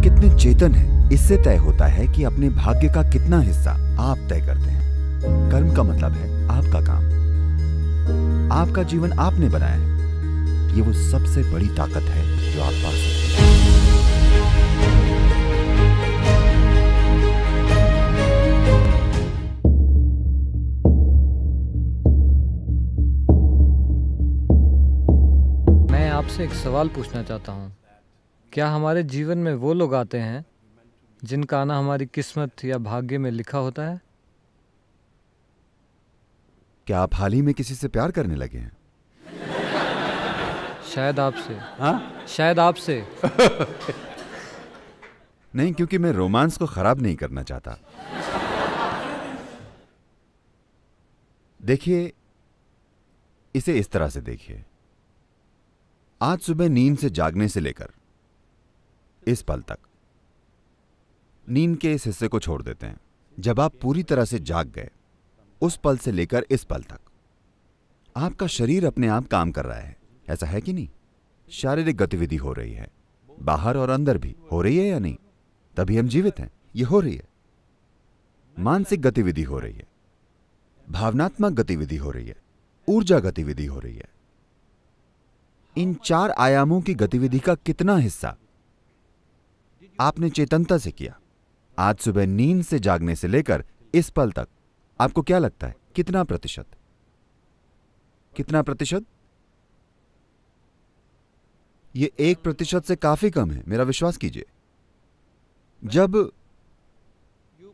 आप कितने चेतन हैं, इससे तय होता है कि अपने भाग्य का कितना हिस्सा आप तय करते हैं। कर्म का मतलब है आपका काम, आपका जीवन आपने बनाया है। ये वो सबसे बड़ी ताकत है जो आप पास है। आपसे एक सवाल पूछना चाहता हूँ, क्या हमारे जीवन में वो लोग आते हैं जिनका आना हमारी किस्मत या भाग्य में लिखा होता है? क्या आप हाल ही में किसी से प्यार करने लगे हैं? शायद आपसे। हाँ? शायद आपसे। नहीं, क्योंकि मैं रोमांस को खराब नहीं करना चाहता। देखिए, इसे इस तरह से देखिए, आज सुबह नींद से जागने से लेकर इस पल तक, नींद के इस हिस्से को छोड़ देते हैं। जब आप पूरी तरह से जाग गए, उस पल से लेकर इस पल तक आपका शरीर अपने आप काम कर रहा है, ऐसा है कि नहीं? शारीरिक गतिविधि हो रही है, बाहर और अंदर भी हो रही है या नहीं? तभी हम जीवित हैं। ये हो रही है मानसिक गतिविधि, हो रही है भावनात्मक गतिविधि, हो रही है ऊर्जा गतिविधि, हो रही है। इन चार आयामों की गतिविधि का कितना हिस्सा आपने चेतनता से किया? आज सुबह नींद से जागने से लेकर इस पल तक आपको क्या लगता है कितना प्रतिशत? कितना प्रतिशत? ये 1% से काफी कम है, मेरा विश्वास कीजिए। जब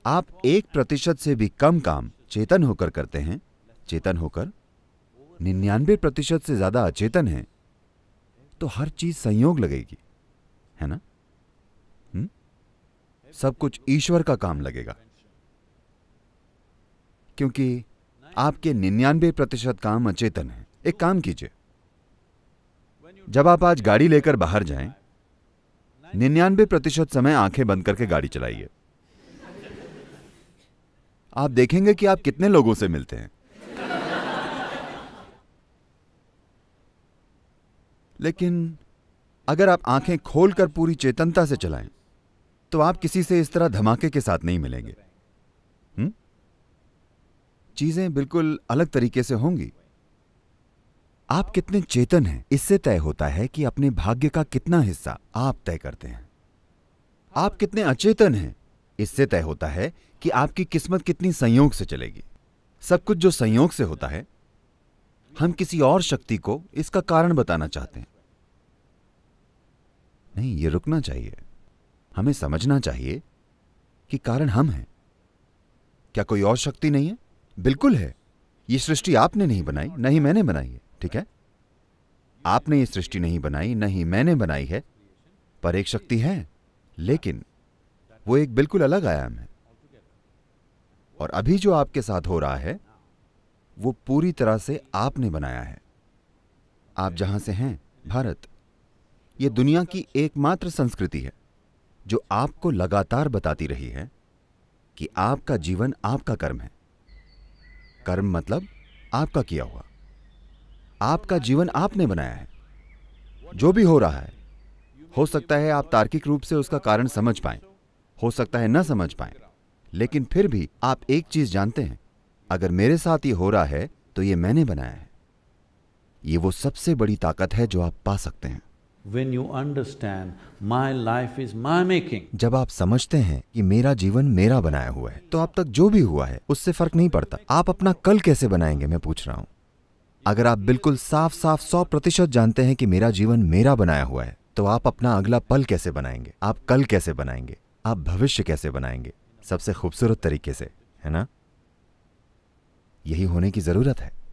आप 1% से भी कम काम चेतन होकर करते हैं, चेतन होकर 99% से ज्यादा अचेतन हैं, तो हर चीज संयोग लगेगी, है ना? सब कुछ ईश्वर का काम लगेगा, क्योंकि आपके 99% काम अचेतन है। एक काम कीजिए, जब आप आज गाड़ी लेकर बाहर जाएं, 99% समय आंखें बंद करके गाड़ी चलाइए। आप देखेंगे कि आप कितने लोगों से मिलते हैं। लेकिन अगर आप आंखें खोलकर पूरी चेतनता से चलाएं, तो आप किसी से इस तरह धमाके के साथ नहीं मिलेंगे। चीजें बिल्कुल अलग तरीके से होंगी। आप कितने चेतन हैं, इससे तय होता है कि अपने भाग्य का कितना हिस्सा आप तय करते हैं। आप कितने अचेतन हैं, इससे तय होता है कि आपकी किस्मत कितनी संयोग से चलेगी। सब कुछ जो संयोग से होता है, हम किसी और शक्ति को इसका कारण बताना चाहते हैं। नहीं, ये रुकना चाहिए। हमें समझना चाहिए कि कारण हम हैं। क्या कोई और शक्ति नहीं है? बिल्कुल है। ये सृष्टि आपने नहीं बनाई, न ही मैंने बनाई है, ठीक है? आपने ये सृष्टि नहीं बनाई, न ही मैंने बनाई है, पर एक शक्ति है, लेकिन वो एक बिल्कुल अलग आयाम है। और अभी जो आपके साथ हो रहा है, वो पूरी तरह से आपने बनाया है। आप जहां से हैं, भारत, ये दुनिया की एकमात्र संस्कृति है जो आपको लगातार बताती रही है कि आपका जीवन आपका कर्म है। कर्म मतलब आपका किया हुआ। आपका जीवन आपने बनाया है। जो भी हो रहा है, हो सकता है आप तार्किक रूप से उसका कारण समझ पाएं, हो सकता है ना समझ पाएं, लेकिन फिर भी आप एक चीज जानते हैं, अगर मेरे साथ ये हो रहा है तो ये मैंने बनाया है। ये वो सबसे बड़ी ताकत है जो आप पा सकते हैं। When you understand, my life is my making. जब आप समझते हैं कि मेरा जीवन मेरा बनाया हुआ है, तो अब तक जो भी हुआ है उससे फर्क नहीं पड़ता। आप अपना कल कैसे बनाएंगे, मैं पूछ रहा हूँ। अगर आप बिल्कुल साफ साफ 100% जानते हैं कि मेरा जीवन मेरा बनाया हुआ है, तो आप अपना अगला पल कैसे बनाएंगे, आप कल कैसे बनाएंगे, आप भविष्य कैसे बनाएंगे? सबसे खूबसूरत तरीके से, है ना? यही होने की जरूरत है।